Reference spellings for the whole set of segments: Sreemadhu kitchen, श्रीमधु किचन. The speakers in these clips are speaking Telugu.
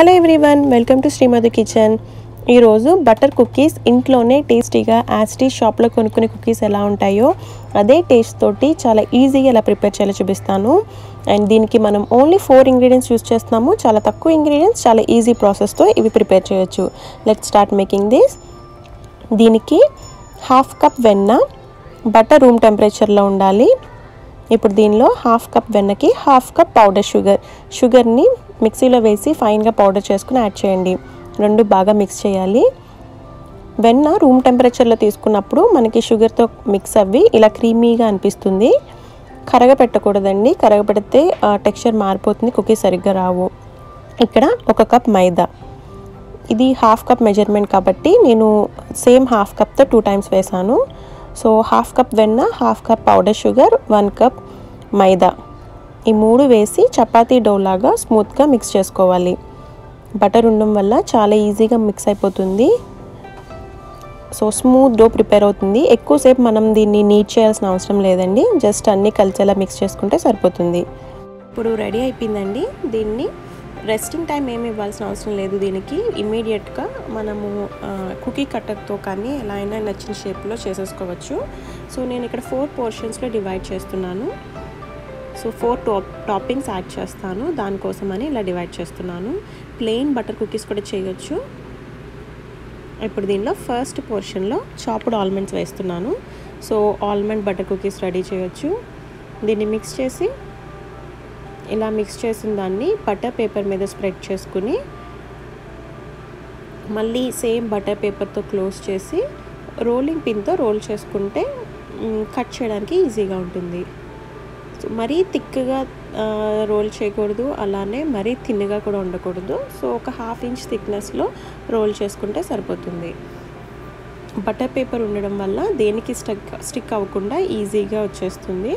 Hello everyone welcome to श्रीमधु किचन। ई रोज़ु बटर कुकीज़ इंट्लोने टेस्टीगा యాజ్ ఇట్ ఈజ్ షాప్‌లో కొనుక్కునే కుకీస్ ఎలా ఉంటాయో అదే టేస్ట్ తోటి చాలా ఈజీగా ఎలా ప్రిపేర్ చేయాలో చూపిస్తాను। అండ్ దీనికి మనం ఓన్లీ 4 ఇంగ్రీడియెంట్స్ యూస్ చేస్తాము, చాలా తక్కువ ఇంగ్రీడియెంట్స్, చాలా ఈజీ ప్రాసెస్ తో ఇవి ప్రిపేర్ చేయొచ్చు। Let's start making this. దీనికి 1/2 కప్ వెన్న, బటర్ రూమ్ టెంపరేచర్ లో ఉండాలి। ఇప్పుడు దీనిలో 1/2 కప్ వెన్నకి 1/2 కప్ పౌడర్ షుగర్ ని మిక్సీలో వేసి ఫైన్ గా పౌడర్ చేసుకొని యాడ్ చేయండి। రెండు బాగా మిక్స్ చేయాలి। వెన్న రూమ్ టెంపరేచర్ లో తీసుకున్నప్పుడు మనకి షుగర్ తో మిక్స్ అవ్వి ఇలా క్రీమీగా అనిపిస్తుంది। కరగపెట్టకూడదండి, కరగపెడితే టెక్స్చర్ మారిపోతుంది, కుకీ సరిగ్గా రావు। ఇక్కడ 1 కప్ మైదా, ఇది 1/2 కప్ మెజర్మెంట్ కాబట్టి నేను సేమ్ 1/2 కప్ తో 2 టైమ్స్ వేసాను। సో 1/2 కప్ వెన్న, 1/2 cup powder sugar, 1 cup maida, ఈ మూడు వేసి చపాతీ డో లాగా స్మూత్ గా మిక్స్ చేసుకోవాలి। బటర్ ఉండడం వల్ల చాలా ఈజీగా మిక్స్ అయిపోతుంది, సో స్మూత్ డో ప్రిపేర్ అవుతుంది। ఎక్కువ సేపు మనం దీన్ని నీట్ చేయాల్సిన అవసరం లేదండి, జస్ట్ అన్ని కలిసేలా మిక్స్ చేసుకుంటే సరిపోతుంది। ఇప్పుడు రెడీ అయిపోయిందండి। దీన్ని రెస్టింగ్ టైం ఏమి ఇవ్వాల్సిన అవసరం లేదు, దీనికి ఇమీడియట్గా మనము కుకీ కట్టర్తో కానీ ఎలా అయినా నచ్చిన షేప్లో చేసేసుకోవచ్చు। సో నేను ఇక్కడ 4 పోర్షన్స్లో డివైడ్ చేస్తున్నాను। సో 4 టాపింగ్స్ యాడ్ చేస్తాను, దానికోసమని ఇలా డివైడ్ చేస్తున్నాను। ప్లెయిన్ బటర్ కుకీస్ కూడా చేయొచ్చు। ఇప్పుడు దీనిలో ఫస్ట్ పోర్షన్లో చాప్డ్ ఆల్మండ్స్ వేస్తున్నాను। So almond butter cookies ready చేయొచ్చు। దీన్ని మిక్స్ చేసి ఇలా మిక్స్ చేసిన దాన్ని బటర్ పేపర్ మీద స్ప్రెడ్ చేసుకుని మళ్ళీ సేమ్ బటర్ పేపర్తో క్లోజ్ చేసి రోలింగ్ పిన్తో రోల్ చేసుకుంటే కట్ చేయడానికి ఈజీగా ఉంటుంది। సో మరీ థిక్గా రోల్ చేయకూడదు, అలానే మరీ థిన్గా కూడా ఉండకూడదు। సో ఒక 1/2 ఇంచ్ థిక్నెస్లో రోల్ చేసుకుంటే సరిపోతుంది। బటర్ పేపర్ ఉండడం వల్ల దేనికి స్టిక్ అవ్వకుండా ఈజీగా వచ్చేస్తుంది।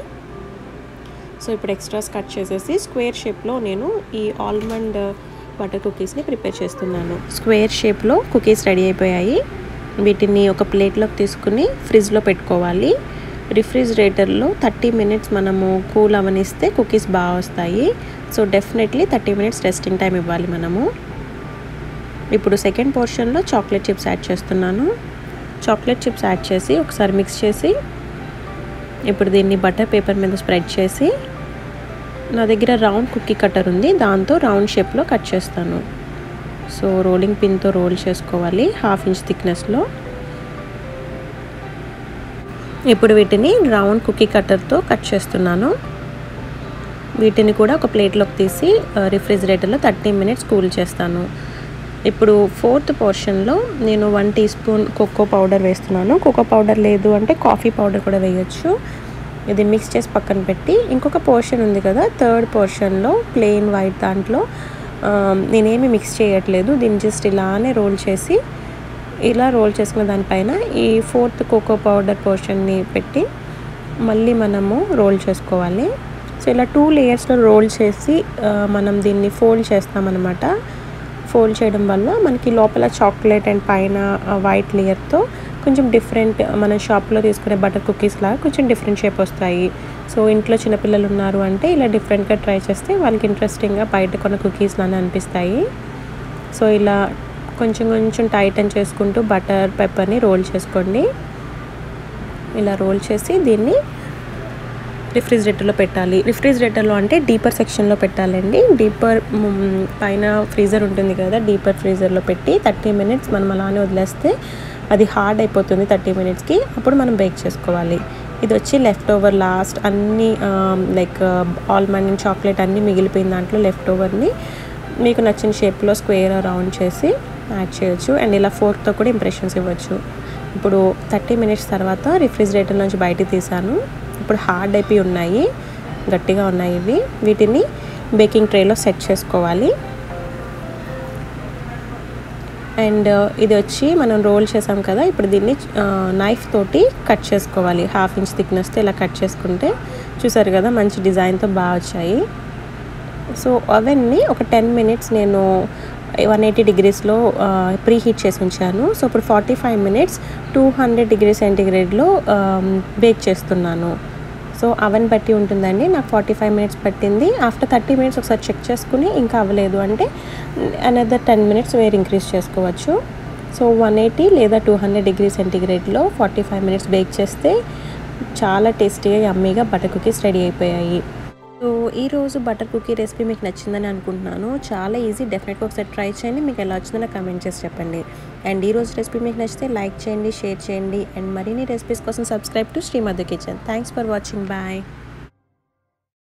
సో ఇప్పుడు ఎక్స్ట్రాస్ కట్ చేసేసి స్క్వేర్ షేప్లో నేను ఈ ఆల్మండ్ బటర్ కుకీస్ని ప్రిపేర్ చేస్తున్నాను। స్క్వేర్ షేప్లో కుకీస్ రెడీ అయిపోయాయి। వీటిని ఒక ప్లేట్లోకి తీసుకుని ఫ్రిడ్జ్లో పెట్టుకోవాలి। రిఫ్రిజిరేటర్లో 30 minutes మనము కూల్ అవనిస్తే కుకీస్ బాగా వస్తాయి। So definitely 30 minutes resting time ఇవ్వాలి మనము। ఇప్పుడు సెకండ్ పోర్షన్లో చాక్లెట్ చిప్స్ యాడ్ చేస్తున్నాను। చాక్లెట్ చిప్స్ యాడ్ చేసి ఒకసారి మిక్స్ చేసి ఇప్పుడు దీన్ని బటర్ పేపర్ మీద స్ప్రెడ్ చేసి నా దగ్గర రౌండ్ కుకీ కట్టర్ ఉంది, దాంతో రౌండ్ షేప్లో కట్ చేస్తాను। సో రోలింగ్ పిన్తో రోల్ చేసుకోవాలి 1/2 ఇంచ్ థిక్నెస్లో। ఇప్పుడు వీటిని రౌండ్ కుకీ కట్టర్తో కట్ చేస్తున్నాను। వీటిని కూడా ఒక ప్లేట్లోకి తీసి రిఫ్రిజిరేటర్లో 30 minutes కూల్ చేస్తాను। ఇప్పుడు ఫోర్త్ పోర్షన్లో నేను 1 teaspoon కోకో పౌడర్ వేస్తున్నాను। కోకో పౌడర్ లేదు అంటే కాఫీ పౌడర్ కూడా వేయచ్చు। ఇది మిక్స్ చేసి పక్కన పెట్టి ఇంకొక పోర్షన్ ఉంది కదా, థర్డ్ పోర్షన్లో ప్లెయిన్ వైట్ దాంట్లో నేనేమి మిక్స్ చేయట్లేదు, దీన్ని జస్ట్ ఇలానే రోల్ చేసి ఇలా రోల్ చేసుకున్న దానిపైన ఈ 4th కోకో పౌడర్ పోర్షన్ని పెట్టి మళ్ళీ మనము రోల్ చేసుకోవాలి। సో ఇలా 2 layers రోల్ చేసి మనం దీన్ని ఫోల్డ్ చేస్తామన్నమాట। ఫోల్డ్ చేయడం వల్ల మనకి లోపల చాక్లెట్ అండ్ పైన వైట్ లేయర్తో కొంచెం డిఫరెంట్, మన షాప్లో తీసుకునే బటర్ కుకీస్ లాగా కొంచెం డిఫరెంట్ షేప్ వస్తాయి। సో ఇంట్లో చిన్నపిల్లలు ఉన్నారు అంటే ఇలా డిఫరెంట్గా ట్రై చేస్తే వాళ్ళకి ఇంట్రెస్టింగ్గా బయట కొన్న కుకీస్ లానే అనిపిస్తాయి। సో ఇలా కొంచెం కొంచెం టైటన్ చేసుకుంటూ బటర్ పేపర్ని రోల్ చేసుకోండి। ఇలా రోల్ చేసి దీన్ని రిఫ్రిజిరేటర్లో పెట్టాలి। రిఫ్రిజిరేటర్లో అంటే డీపర్ సెక్షన్లో పెట్టాలండి, డీపర్ పైన ఫ్రీజర్ ఉంటుంది కదా, డీపర్ ఫ్రీజర్లో పెట్టి 30 minutes మనం అలానే వదిలేస్తే అది హార్డ్ అయిపోతుంది 30 minutesకి, అప్పుడు మనం బేక్ చేసుకోవాలి। ఇది వచ్చి లెఫ్ట్ ఓవర్ లాస్ట్ అన్ని లైక్ ఆల్మండ్ అండ్ చాక్లెట్ అన్నీ మిగిలిపోయిన దాంట్లో లెఫ్ట్ ఓవర్ని మీకు నచ్చిన షేప్లో స్క్వేర్ రౌండ్ చేసి యాడ్ చేయొచ్చు అండ్ ఇలా ఫోర్క్తో కూడా ఇంప్రెషన్స్ ఇవ్వచ్చు। ఇప్పుడు 30 minutes తర్వాత రిఫ్రిజిరేటర్ నుంచి బయటికి తీసాను, ఇప్పుడు హార్డ్ అయిపోయి ఉన్నాయి, గట్టిగా ఉన్నాయి ఇవి। వీటిని బేకింగ్ ట్రేలో సెట్ చేసుకోవాలి అండ్ ఇది వచ్చి మనం రోల్ చేసాం కదా, ఇప్పుడు దీన్ని నైఫ్ తోటి కట్ చేసుకోవాలి 1/2 ఇంచ్ థిక్నెస్తో ఇలా కట్ చేసుకుంటే చూసారు కదా మంచి డిజైన్తో బాగా వచ్చాయి। సో అవన్నీ ఒక 10 minutes నేను 180 degreesలో ప్రీ హీట్ చేసి ఉంచాను। సో ఇప్పుడు 45 minutes 200 డిగ్రీ సెంటిగ్రేడ్లో బేక్ చేస్తున్నాను। సో అవన్ బట్టి ఉంటుందండి. నాకు 45 minutes పట్టింది. ఆఫ్టర్ 30 minutes ఒకసారి చెక్ చేసుకుని ఇంకా అవ్వలేదు అంటే అనదర్ 10 minutes వేర్ ఇంక్రీజ్ చేసుకోవచ్చు. సో 180 లేదా 200 డిగ్రీ సెంటీగ్రేడ్లో 45 minutes బేక్ చేస్తే చాలా టేస్టీగా యమ్మీగా బటర్ కుకీస్ రెడీ అయిపోయాయి. సో ఈ రోజు బటర్ కుకీ రెసిపీ మీకు నచ్చిందని అనుకుంటున్నాను. చాలా ఈజీ, డెఫినెట్గా ఒకసారి ట్రై చేయండి. మీకు ఎలా వచ్చిందో నాకు కామెంట్ చేసి చెప్పండి. అండ్ ఈ రోజు రెసిపీ మీకు నచ్చితే లైక్ చేయండి, షేర్ చేయండి. అండ్ మరిన్ని రెసిపీస్ కోసం subscribe to Srimadhu kitchen. Thanks for watching. Bye.